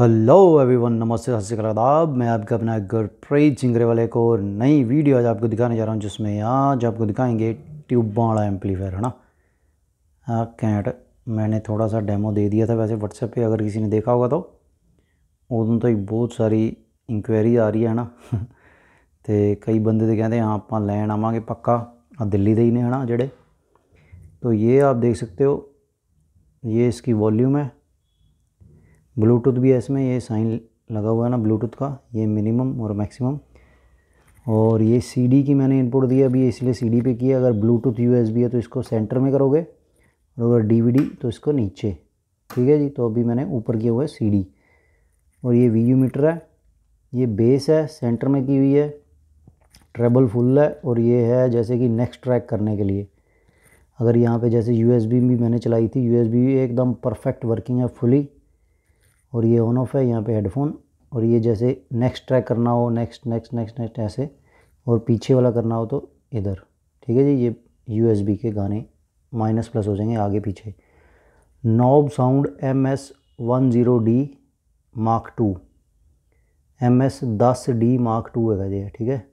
Hello everyone, नमस्ते, सत श्री अकाल, आदाब। मैं आपका अपना गुरप्रीत सिंगरे वाले को नई वीडियो आज आपको दिखाने जा रहा हूँ, जिसमें आज आपको दिखाएंगे ट्यूबा वाला एम्पलीफायर, है ना। हाँ कैंट, मैंने थोड़ा सा डेमो दे दिया था वैसे व्हाट्सएप पे, अगर किसी ने देखा होगा तो। उन तो एक बहुत सारी इंक्वायरी आ रही है ना तो कई बंदे तो कहते हैं हाँ आप लैन आवांगे पक्का दिल्ली दे ही ने, है ना जड़े। तो ये आप देख सकते हो, ये इसकी वॉल्यूम है, ब्लूटूथ भी है इसमें, ये साइन लगा हुआ है ना ब्लूटूथ का, ये मिनिमम और मैक्सिमम। और ये सीडी की मैंने इनपुट दिया अभी, इसलिए सीडी पे किया। अगर ब्लूटूथ यूएसबी है तो इसको सेंटर में करोगे, और अगर डीवीडी तो इसको नीचे, ठीक है जी। तो अभी मैंने ऊपर किया हुआ है सीडी। और ये वीयू मीटर है, ये बेस है, सेंटर में की हुई है, ट्रेबल फुल है। और ये है जैसे कि नेक्स्ट ट्रैक करने के लिए। अगर यहाँ पर जैसे यूएसबी भी मैंने चलाई थी, यूएसबी एकदम परफेक्ट वर्किंग है फुली। और ये ऑन ऑफ है, यहाँ पे हेडफोन। और ये जैसे नेक्स्ट ट्रैक करना हो, नेक्स्ट नेक्स्ट नेक्स्ट नेक्स्ट ऐसे, और पीछे वाला करना हो तो इधर, ठीक है जी। ये यूएसबी के गाने माइनस प्लस हो जाएंगे आगे पीछे। नॉबसाउंड MS 10D Mark II, MS 10D Mark II है ये, ठीक है।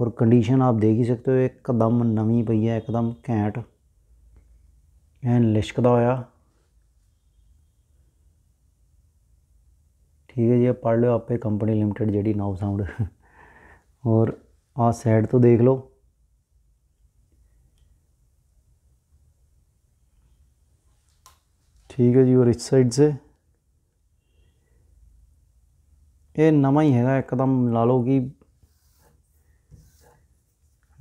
और कंडीशन आप देख ही सकते हो, एकदम नमी पई है, एकदम कैंट एंड लिशकदा होया, ठीक है जी। आप पढ़ लो आपे कंपनी लिमिटेड जी नॉबसाउंड। और आ साइड तो देख लो, ठीक है जी। और इस साइड से ये नवा ही है एकदम, ला लो कि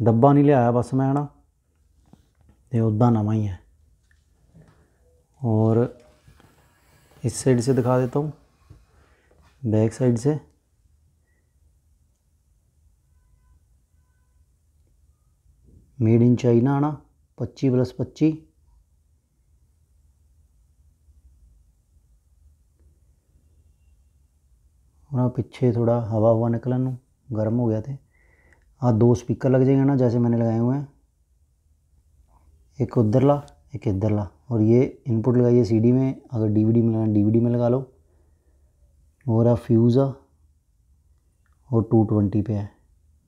डब्बा नहीं ले आया बस मैं, है ना, तो उदा नवा ही है। और इस साइड से दिखा देता हूँ, बैक साइड से। मेड इन चाइना, आना 25+25। और पीछे थोड़ा हवा हुआ निकलन गर्म हो गया थे। हाँ, दो स्पीकर लग जाएंगे ना जैसे मैंने लगाए हुए हैं, एक उधरला एक इधरला। और ये इनपुट लगाइए सीडी में, अगर डीवीडी में लगाना डीवीडी में लगा लो। और आप फ्यूज़ आ और 220 पे है,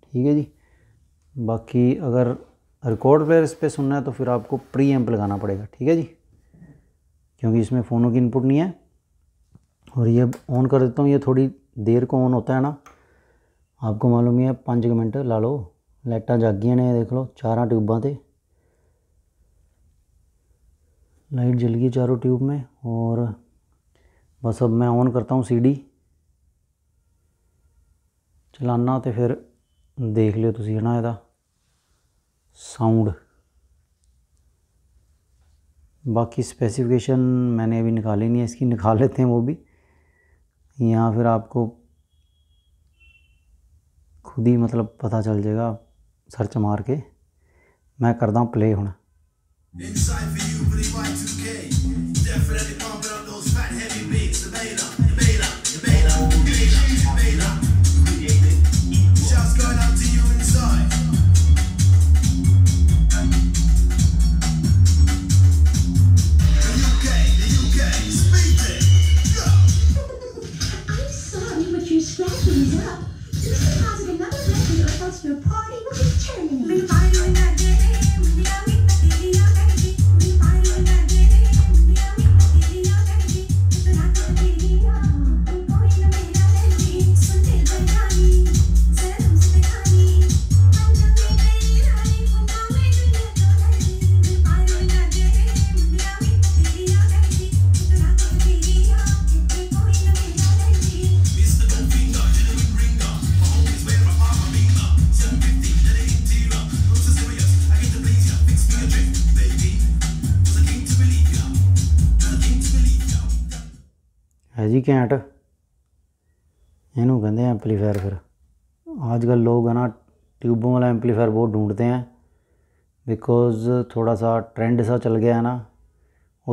ठीक है जी। बाकी अगर रिकॉर्ड प्लेयर इस पर सुनना है तो फिर आपको प्री एम्प लगाना पड़ेगा, ठीक है जी, क्योंकि इसमें फ़ोनों की इनपुट नहीं है। और ये ऑन कर देता हूँ, ये थोड़ी देर को ऑन होता है ना, आपको मालूम ही है। 5 मिनट ला लो, लाइटा जागियां ने, देख लो चारों ट्यूबा से लाइट जल गई चारों ट्यूब में। और बस अब मैं ऑन करता हूँ सीडी, चलाना तो फिर देख लियो तुसी, है ना, इहदा साउंड। बाकी स्पेसिफिकेशन मैंने अभी निकाली नहीं है इसकी, निकाल लेते हैं वो भी। यहाँ फिर आपको खुद ही मतलब पता चल जाएगा सर्च मार के। मैं करता हूँ प्ले हुण। है जी कैंट, इनू कहते हैं एम्पलीफायर। फिर आजकल लोग, है ना, ट्यूबों वाला एम्पलीफायर बहुत ढूंढते हैं, बिकॉज थोड़ा सा ट्रेंड सा चल गया है ना।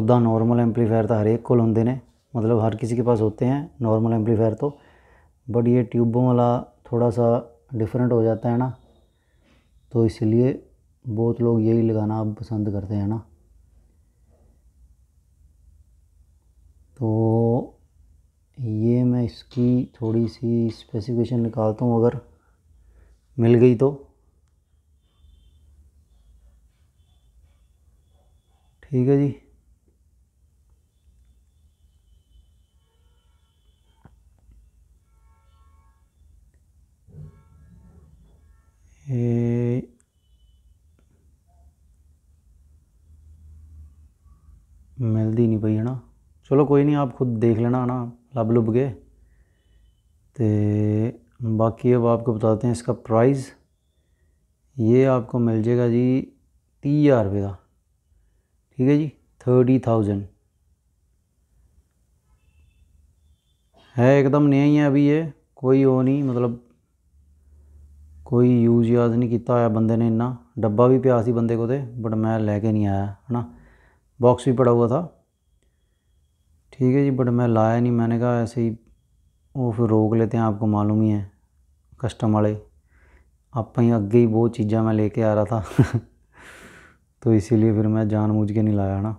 उदा नॉर्मल एम्पलीफायर तो हर एक को होंगे ने, मतलब हर किसी के पास होते हैं नॉर्मल एम्पलीफायर तो, बट ये ट्यूबों वाला थोड़ा सा डिफरेंट हो जाता है ना, तो इसलिए बहुत लोग यही लगाना अब पसंद करते हैं ना। तो ये इसकी थोड़ी सी स्पेसिफिकेशन निकालता हूँ, अगर मिल गई तो ठीक है जी। मिलती नहीं पई है ना, चलो कोई नहीं, आप खुद देख लेना है ना लभ लुभ के। तो बाकी अब आपको बताते हैं इसका प्राइस। ये आपको मिल जाएगा जी 30,000 रुपये का, ठीक है जी, 30,000 है, एकदम नया ही है अभी, ये कोई वो नहीं, मतलब कोई यूज याद नहीं किया होया बंदे ने इन्ना। डब्बा भी प्यास ही बंदे को थे, बट मैं लेके नहीं आया है ना, बॉक्स भी पड़ा हुआ था, ठीक है जी, बट मैं लाया नहीं, मैंने कहा ऐसे ही वो फिर रोक लेते हैं, आपको मालूम ही है कस्टम वाले, आप ही अगे ही बहुत चीज़ा मैं लेके आ रहा था तो इसीलिए फिर मैं जानबूझ के नहीं लाया ना।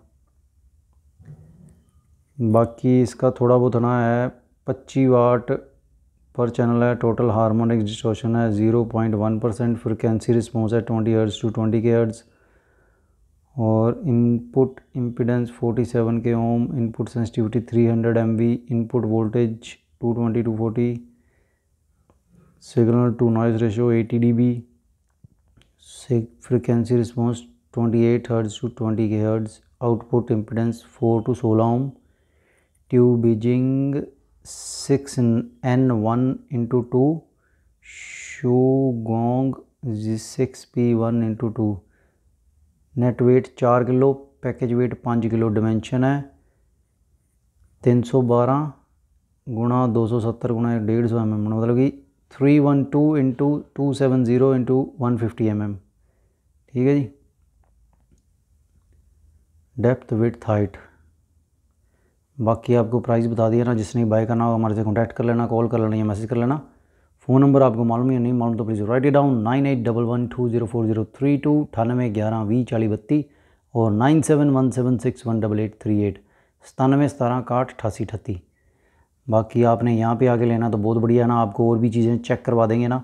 बाकी इसका थोड़ा बहुत ना है, 25 वाट पर चैनल है, टोटल हार्मोनिक डिस्टॉर्शन है 0.1%, फ्रिक्वेंसी रिस्पॉन्स है 20 हर्ट्ज़ to 20 kHz, और input impedance 47 kΩ, input sensitivity 300 mV, input voltage 220 to 40, signal to noise ratio 80 dB, frequency response 28 Hz to 20 kHz, output impedance 4 to 16 Ω, tube Beijing 6N1 into 2, Shuguang 6P1 into 2, net weight 4 kilo, package weight 5 kilo, dimension है 312 × 270 × 150 mm, मतलब कि 312 × 270 × 150 mm, ठीक है जी। Depth width height बाकी आपको price बता दिया ना, जिसने बाय करना हो हमारे से कॉन्टैक्ट कर लेना, कॉल कर लेना या मैसेज कर लेना। फ़ोन नंबर आपको मालूम है, नहीं मालूम तो प्लीज़ राइट इट डाउन, 9811204032, 9811204032, और 9717618838, 9717618838। बाकी आपने यहाँ पे आके लेना तो बहुत बढ़िया ना, आपको और भी चीज़ें चेक करवा देंगे ना,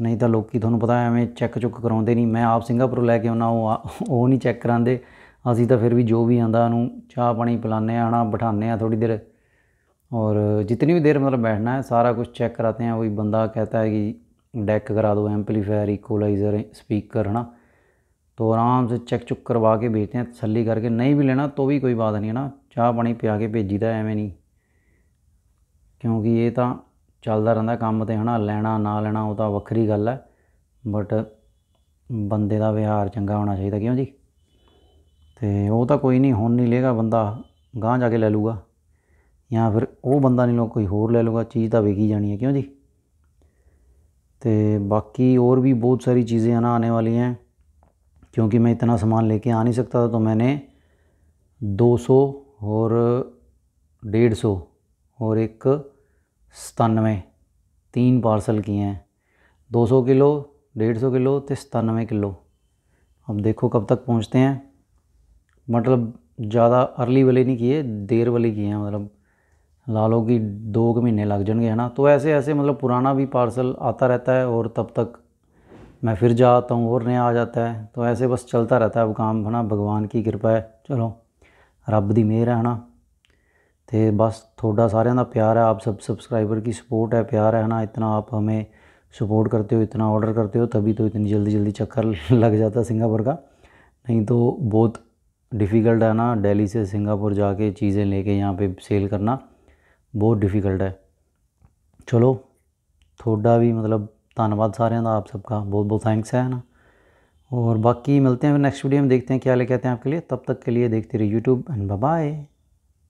नहीं तो लोग की थोड़ा पता है हमें चेक चुक करवाते नहीं, मैं आप सिंगापुर लैके आना वो नहीं चेक कराते, असी तो फिर भी जो भी आंदा उन्होंने चाह पानी पिलाने है ना, बिठाने थोड़ी देर, और जितनी भी देर मतलब बैठना है सारा कुछ चेक कराते हैं। वही बंदा कहता है कि डेक करा दो, एम्पलीफायर, इक्वलाइज़र, स्पीकर है ना, तो आराम से चेक चुक करवा के भेजते हैं तसल्ली करके। नहीं भी लेना तो भी कोई बात नहीं है ना, चाह पानी पिया के भेजी तो एवें नहीं, क्योंकि ये तो चलता रहा काम तो है ना, लेना ना लेना वो तो वक्री गल है, बट बंदे का व्यवहार चंगा होना चाहिए, क्यों जी। तो वो तो कोई नहीं, हुण नहीं लेगा बंदा, गांह जाके ले लूगा, या फिर वो बंदा नहीं लो कोई होर ले लूगा, चीज़ तो विकी जानी है, क्यों जी। तो बाकी और भी बहुत सारी चीज़ें है ना आने वाली हैं, क्योंकि मैं इतना सामान लेके आ नहीं सकता था, तो मैंने 200 और 150 और 197 3 पार्सल किए हैं, 200 किलो, 150 किलो तो 97 किलो। अब देखो कब तक पहुँचते हैं, मतलब ज़्यादा अर्ली वाले नहीं किए, देर वाले किए हैं, मतलब ला लो कि 2 महीने लग जाएंगे है ना। तो ऐसे ऐसे मतलब पुराना भी पार्सल आता रहता है, और तब तक मैं फिर जा आता हूँ और नया आ जाता है, तो ऐसे बस चलता रहता है अब काम है ना, भगवान की कृपा है, चलो रब दी मेहर है ना। तो बस थोड़ा सारे का प्यार है, आप सब सब्सक्राइबर की सपोर्ट है, प्यार है ना, इतना आप हमें सपोर्ट करते हो, इतना ऑर्डर करते हो, तभी तो इतनी जल्दी जल्दी चक्कर लग जाता है सिंगापुर का, नहीं तो बहुत डिफ़िकल्ट है ना, दिल्ली से सिंगापुर जाके चीज़ें लेके यहाँ पे सेल करना बहुत डिफ़िकल्ट है। चलो थोड़ा भी मतलब धन्यवाद सारे का, आप सबका बहुत बहुत थैंक्स है ना, और बाकी मिलते हैं नेक्स्ट वीडियो में, देखते हैं क्या लेके आते हैं आपके लिए, तब तक के लिए देखते रहिए यूट्यूब, एंड बाय।